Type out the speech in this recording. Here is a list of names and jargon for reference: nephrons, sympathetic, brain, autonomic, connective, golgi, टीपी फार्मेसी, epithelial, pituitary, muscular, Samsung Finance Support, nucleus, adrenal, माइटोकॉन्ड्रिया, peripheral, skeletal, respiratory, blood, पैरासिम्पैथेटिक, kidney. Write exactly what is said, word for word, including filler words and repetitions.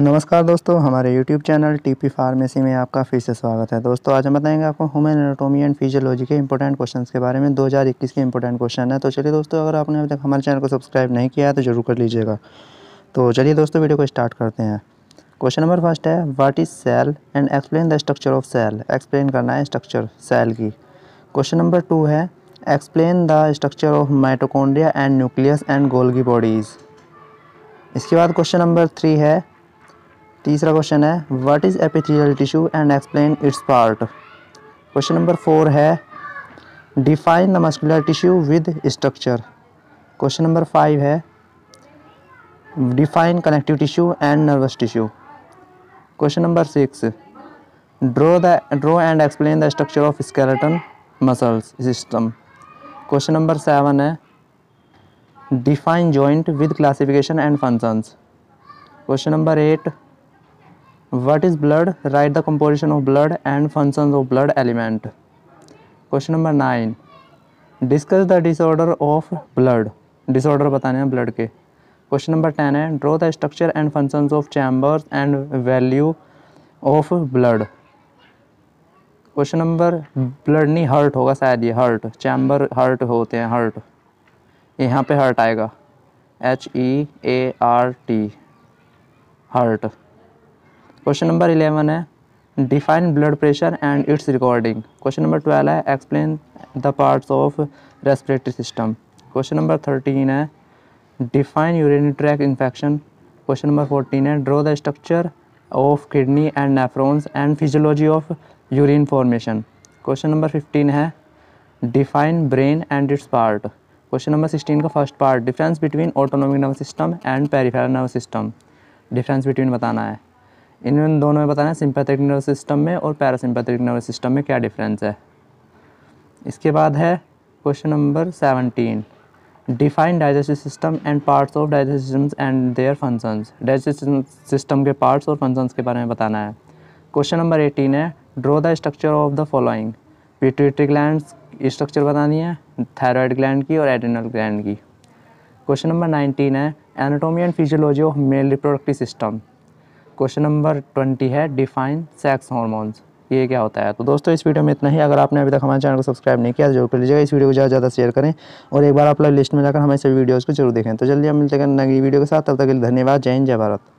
नमस्कार दोस्तों, हमारे YouTube चैनल टीपी फार्मेसी में आपका फिर से स्वागत है। दोस्तों आज हम बताएंगे आपको ह्यूमन एनाटॉमी एंड फिजियोलॉजी के इंपॉर्टेंट क्वेश्चंस के बारे में। दो हज़ार इक्कीस के इंपॉर्टेंट क्वेश्चन है। तो चलिए दोस्तों, अगर आपने अभी तक हमारे चैनल को सब्सक्राइब नहीं किया है तो जरूर कर लीजिएगा। तो चलिए दोस्तों वीडियो को स्टार्ट करते हैं। क्वेश्चन नंबर फर्स्ट है, what is cell and explain the structure of cell. Explain करना है स्ट्रक्चर सेल की। क्वेश्चन नंबर टू है, explain the structure of माइटोकॉन्ड्रिया and nucleus and Golgi bodies. इसके बाद क्वेश्चन नंबर थ्री है, तीसरा question है, what is epithelial tissue and explain its part. Question number four है, define the muscular tissue with structure. Question number five है, define connective tissue and nervous tissue. Question number six, draw the draw and explain the structure of skeleton muscles system. Question number seven है, define joint with classification and functions. Question number eight, What is blood? Write the composition of blood and functions of blood element. Question number nine. Discuss the disorder of blood. Disorder बताने हैं blood के. Question number ten है, draw the structure and functions of chambers and value of blood. Question number blood नहीं heart होगा शायद, ये heart chamber heart होते हैं heart, यहाँ पे heart आएगा H E A R T heart. Question number eleven है, define blood pressure and its recording. Question number twelve है, explain the parts of respiratory system. Question number thirteen है, define urinary tract infection. Question number fourteen है, draw the structure of kidney and nephrons and physiology of urine formation. Question number fifteen है, define brain and its part. Question number sixteen का first part, difference between autonomic nervous system and peripheral nervous system. Difference between बताना है, इन दोनों में बताना है sympathetic nervous system में और पैरासिम्पैथेटिक नर्वस सिस्टम में क्या डिफरेंस है। इसके बाद है question number seventeen, define digestive system and parts of digestive system and their functions. Digestive system के पार्ट्स और फंक्शंस के बारे में बताना है। क्वेश्चन नंबर एटीन है, draw the structure of the following. Pituitary gland structure बतानी है, थायराइड ग्लैंड की और एड्रेनल ग्लैंड की। क्वेश्चन नंबर नाइनटीन है, anatomy and physiology of male reproductive system. Question number twenty है, डिफाइन सेक्स हॉर्मोन्स, ये क्या होता है। तो दोस्तों इस वीडियो में इतना ही। अगर आपने अभी तक हमारे चैनल को सब्सक्राइब नहीं किया तो जरूर कर लीजिएगा। इस वीडियो को ज़्यादा ज़्यादा शेयर करें और एक बार आप लोग लिस्ट में जाकर हमारे सभी वीडियोज़ को जरूर देखें। तो जल्दी हम मिलते हैं नई वीडियो के साथ। तब तक के लिए धन्यवाद। जय हिंद, जय भारत।